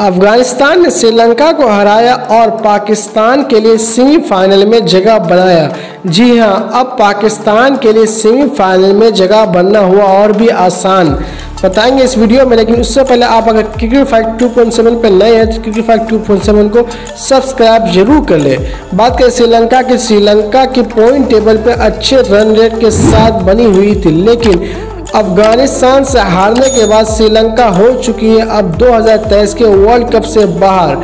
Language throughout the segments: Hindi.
अफगानिस्तान ने श्रीलंका को हराया और पाकिस्तान के लिए सेमीफाइनल में जगह बनाया। जी हां, अब पाकिस्तान के लिए सेमीफाइनल में जगह बनना हुआ और भी आसान, बताएंगे इस वीडियो में। लेकिन उससे पहले आप अगर क्रिकेट फैक्ट 2.7 पर नए हैं तो क्रिकेट फैक्ट 2.7 को सब्सक्राइब जरूर कर लें। बात करें श्रीलंका की, श्रीलंका की पॉइंट टेबल पर अच्छे रन रेट के साथ बनी हुई थी, लेकिन अफगानिस्तान से हारने के बाद श्रीलंका हो चुकी है अब 2023 के वर्ल्ड कप से बाहर।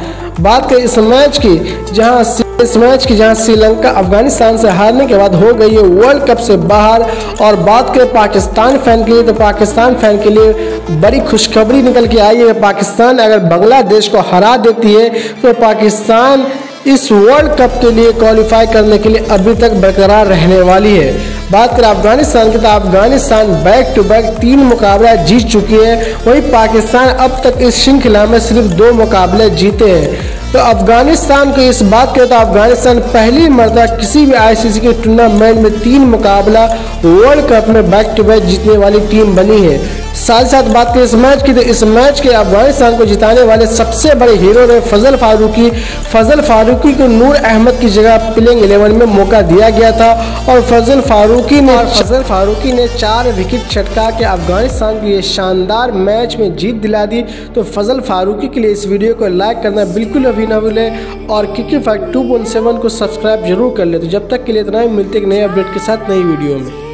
बात करें इस मैच की जहां श्रीलंका अफगानिस्तान से हारने के बाद हो गई है वर्ल्ड कप से बाहर। और बात करें पाकिस्तान फैन के लिए, तो पाकिस्तान फैन के लिए बड़ी खुशखबरी निकल के आई है। पाकिस्तान अगर बांग्लादेश को हरा देती है तो पाकिस्तान इस वर्ल्ड कप के लिए क्वालिफाई करने के लिए अभी तक बरकरार रहने वाली है। बात करें अफगानिस्तान की, तो अफगानिस्तान बैक टू बैक 3 मुकाबला जीत चुकी है, वहीं पाकिस्तान अब तक इस श्रृंखला में सिर्फ 2 मुकाबले जीते हैं। तो अफगानिस्तान की इस बात करें तो अफगानिस्तान पहली मर्तबा किसी भी आईसीसी के टूर्नामेंट में 3 मुकाबला वर्ल्ड कप में बैक टू बैक जीतने वाली टीम बनी है। साथ ही साथ बात करें इस मैच की, तो इस मैच के अफगानिस्तान को जिताने वाले सबसे बड़े हीरो रहे फजल फारूकी को नूर अहमद की जगह प्लेइंग 11 में मौका दिया गया था और फजल फारूकी ने 4 विकेट छटका के अफगानिस्तान को ये शानदार मैच में जीत दिला दी। तो फजल फारूकी के लिए इस वीडियो को लाइक करना बिल्कुल भी ना भूलें और क्रिकेट फैक्ट 2.7 को सब्सक्राइब जरूर कर लें। तो जब तक के लिए इतना ही, मिलते एक नए अपडेट के साथ नई वीडियो में।